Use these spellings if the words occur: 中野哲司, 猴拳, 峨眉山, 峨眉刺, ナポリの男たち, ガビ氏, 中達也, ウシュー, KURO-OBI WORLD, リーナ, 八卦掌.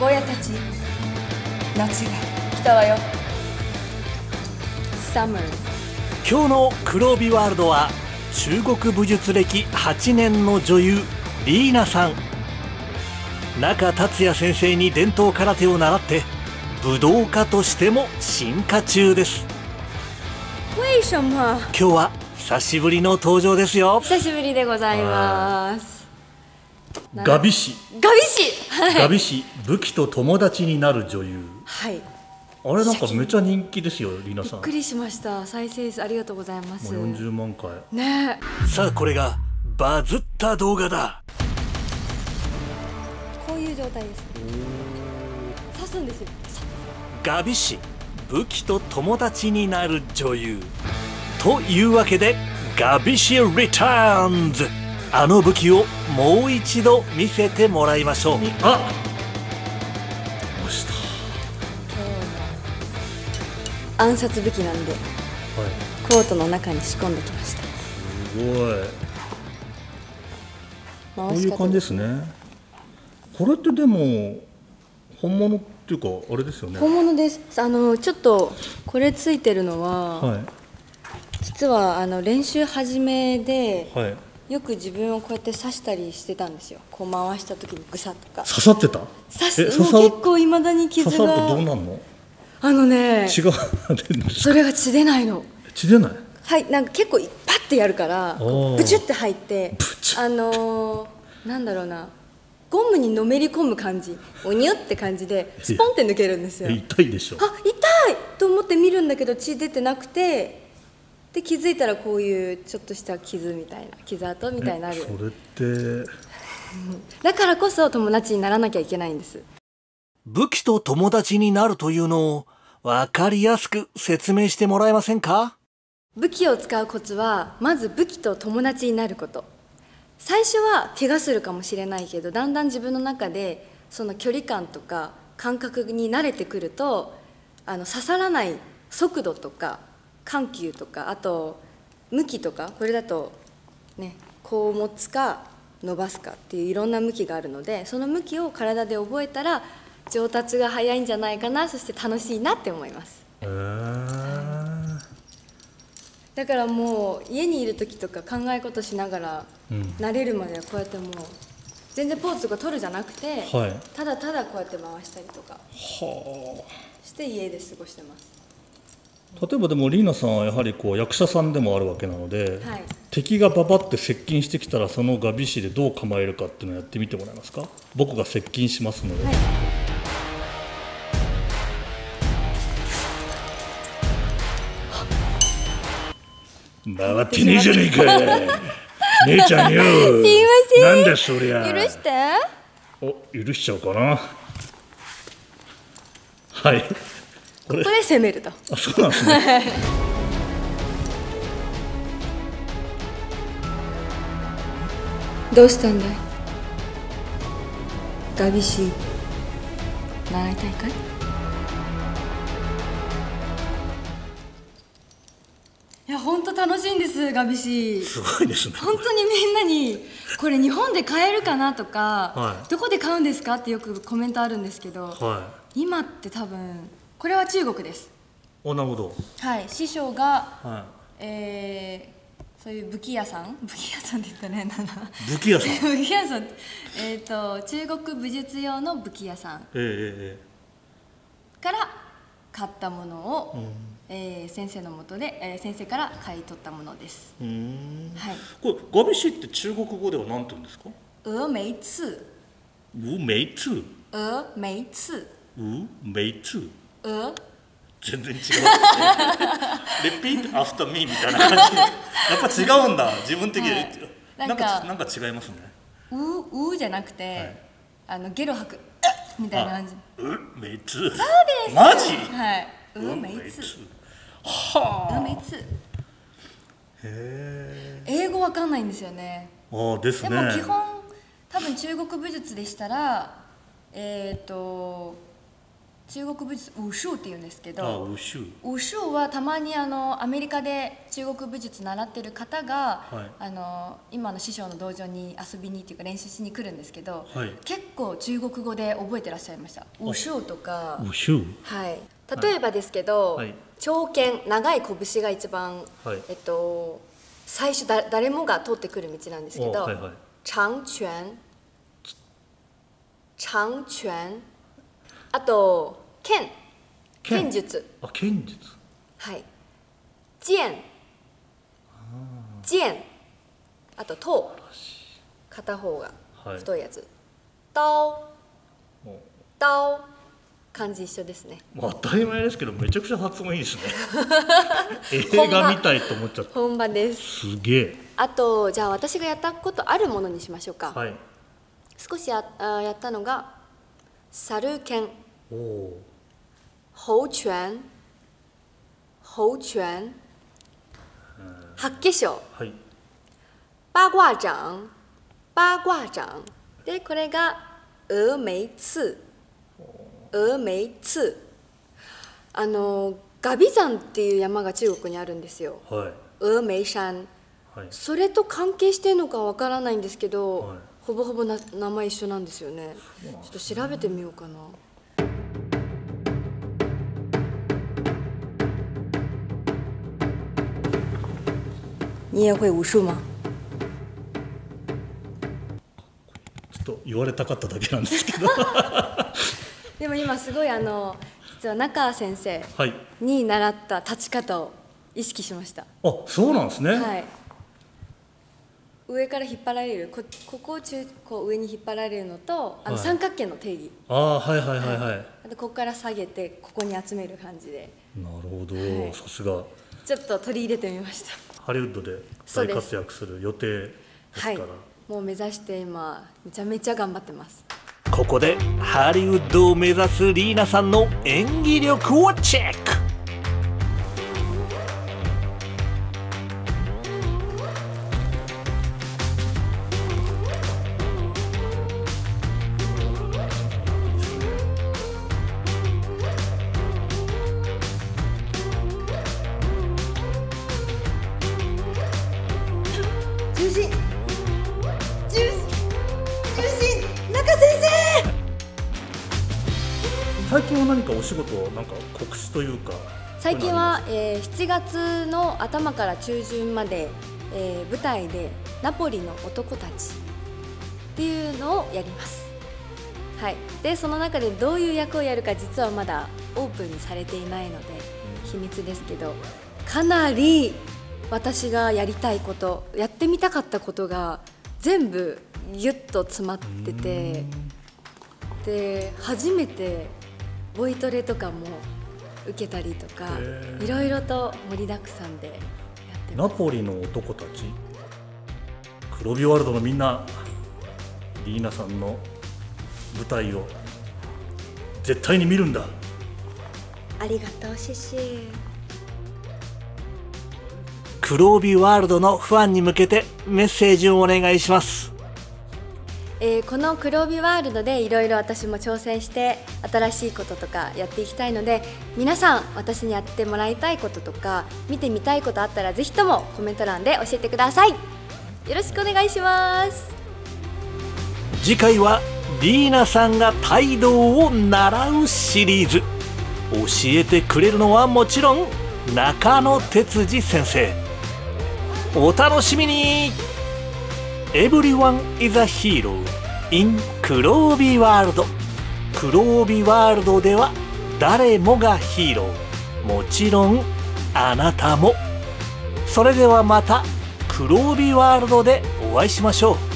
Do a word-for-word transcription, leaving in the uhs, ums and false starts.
坊やたち、夏が来たわよ。サマー。今日の黒帯ワールドは中国武術歴はちねんの女優リーナさん。中達也先生に伝統空手を習って武道家としても進化中です。今日は久しぶりの登場ですよ。久しぶりでございます。ガビ氏ガビ氏、はい、ガビ氏、武器と友達になる女優。はい、あれなんかめちゃ人気ですよ、リナさん。びっくりしました。再生数ありがとうございます。もうよんじゅうまんかい。ねえ。さあこれがバズった動画だ。こういう状態です。刺すんですよ。ガビ氏、武器と友達になる女優。というわけでガビ氏リターンズ。あの武器をもう一度見せてもらいましょう。あっ。暗殺武器なんで、はい、コートの中に仕込んできました。すごい。こういう感じですね。これってでも本物っていうかあれですよね。本物です。あのちょっとこれついてるのは、はい、実はあの練習始めで、はい、よく自分をこうやって刺したりしてたんですよ。こう回した時にグサッとか刺さってた。刺す。もう結構いまだに傷が。刺さるとどうなんの？あのね、血がそれが血出ないの。血出ない。はい、なんか結構パッてやるから、ブチュって入って、あのー、なんだろうな、ゴムにのめり込む感じ、おにゅって感じでスポンって抜けるんですよ。痛いでしょ。あ、痛いと思って見るんだけど血出てなくて、で気づいたらこういうちょっとした傷みたいな、傷跡みたいになる。それってだからこそ友達にならなきゃいけないんです。武器と友達になるというのを分かりやすく説明してもらえませんか？武器を使うコツは、まず武器と友達になること。最初は怪我するかもしれないけど、だんだん自分の中でその距離感とか感覚に慣れてくると、あの刺さらない速度とか緩急とか、あと向きとか、これだとね、こう持つか伸ばすかっていういろんな向きがあるので、その向きを体で覚えたら上達が早いんじゃないかな、そして楽しいなって思います。えー、だからもう家にいる時とか考え事しながら、うん、慣れるまではこうやってもう全然ポーズとか取るじゃなくて、はい、ただただこうやって回したりとかして家で過ごしてます。例えばでもリーナさんはやはりこう役者さんでもあるわけなので、はい、敵がババって接近してきたらそのガビ氏でどう構えるかっていうのをやってみてもらえますか？僕が接近しますので。はい、回ってねえじゃねえか。姉ちゃんよ。すいません。なんだそりゃ。許して。お、許しちゃうかな。はい。これ攻めると。あ、そうなんですね。どうしたんだい。ガビ氏、習いたいかい？いや本当楽しいんですガビ氏。すごいですね。本当にみんなにこれ日本で買えるかなとか、はい、どこで買うんですかってよくコメントあるんですけど、はい、今って多分これは中国です。お、なるほど。はい、師匠が、はい、えー、そういう武器屋さん、武器屋さんって言ったね、なんだ。武器屋さん。武器屋さん。えっと中国武術用の武器屋さん。えー、えー、から買ったものを。うん、えー、先生の下で、えー、先生から買い取ったものです。うん、はい。これガビ氏って中国語では何て言うんですか？峨眉刺。峨眉刺。峨眉刺。峨眉刺。峨。全然違う。Repeat after me みたいな感じ。やっぱ違うんだ。自分的に、はい、なんかなんか違いますね。ううじゃなくて、はい、あのゲロ吐くみたいな感じ。峨眉刺。そうです。マジ？はい。峨眉刺。はあ、英語わかんないんですよね。ああ、ですね。でも基本多分中国武術でしたら、えっと中国武術、ウシューっていうんですけど、ああ、ウシュー。ウシューはたまにあのアメリカで中国武術習ってる方が、はい、あの今の師匠の道場に遊びにっていうか練習しに来るんですけど、はい、結構中国語で覚えてらっしゃいました。ウシューとか、ウシュー、はい、例えばですけど、はい、長剣、長い拳が一番、はい、えっと最初だ誰もが通ってくる道なんですけど、はいはい、長拳、長拳、あと剣、剣術、あ、剣術、はい、剣、剣、あと刀、片方が太いやつ、刀、刀、漢字一緒ですね。まあ、当たり前ですけどめちゃくちゃ発音いいですね。映画みたいと思っちゃった。本場です。すげえ。あとじゃあ私がやったことあるものにしましょうか。はい。少しやあやったのが猿拳、猴拳、猴拳、八卦掌、はい、八卦掌、八卦掌。でこれが峨眉刺。峨眉刺、あのガビ山っていう山が中国にあるんですよ、はい、峨眉山、はい、それと関係してるのかわからないんですけど、はい、ほぼほぼな名前一緒なんですよね。ちょっと調べてみようかな。你也会武術吗？ちょっと言われたかっただけなんですけど。でも今すごいあの実は中先生に習った立ち方を意識しました。あ、そうなんですね。はい。上から引っ張られる こ, ここを中こう上に引っ張られるのと、あの三角形の定義。あ、はいはいはいはい。あとここから下げてここに集める感じで。なるほど、はい、さすが。ちょっと取り入れてみました。ハリウッドで大活躍する予定ですから。はい、もう目指して今めちゃめちゃ頑張ってます。ここでハリウッドを目指すリーナさんの演技力をチェック。最近は何かお仕事はなんか告知というか。最近は、えー、しちがつの頭から中旬まで、えー、舞台でナポリの男たちっていうのをやります。はい。でその中でどういう役をやるか実はまだオープンにされていないので秘密ですけど、かなり私がやりたいこと、やってみたかったことが全部ぎゅっと詰まってて、で初めてボイトレとかも受けたりとか、いろいろと盛りだくさんでやってます。ナポリの男たち、クロビワールドのみんな、リーナさんの舞台を絶対に見るんだ。ありがとうシシ。クロビワールドのファンに向けてメッセージをお願いします。えー、この黒帯ワールドでいろいろ私も挑戦して新しいこととかやっていきたいので、皆さん私にやってもらいたいこととか見てみたいことあったらぜひともコメント欄で教えてください。よろしくお願いします。次回はリーナさんが態度を習うシリーズ。教えてくれるのはもちろん中野哲司先生。お楽しみに。Everyone is a hero in クロービーワールド。クロービーワールドでは誰もがヒーロー。もちろんあなたも。それではまたクロービーワールドでお会いしましょう。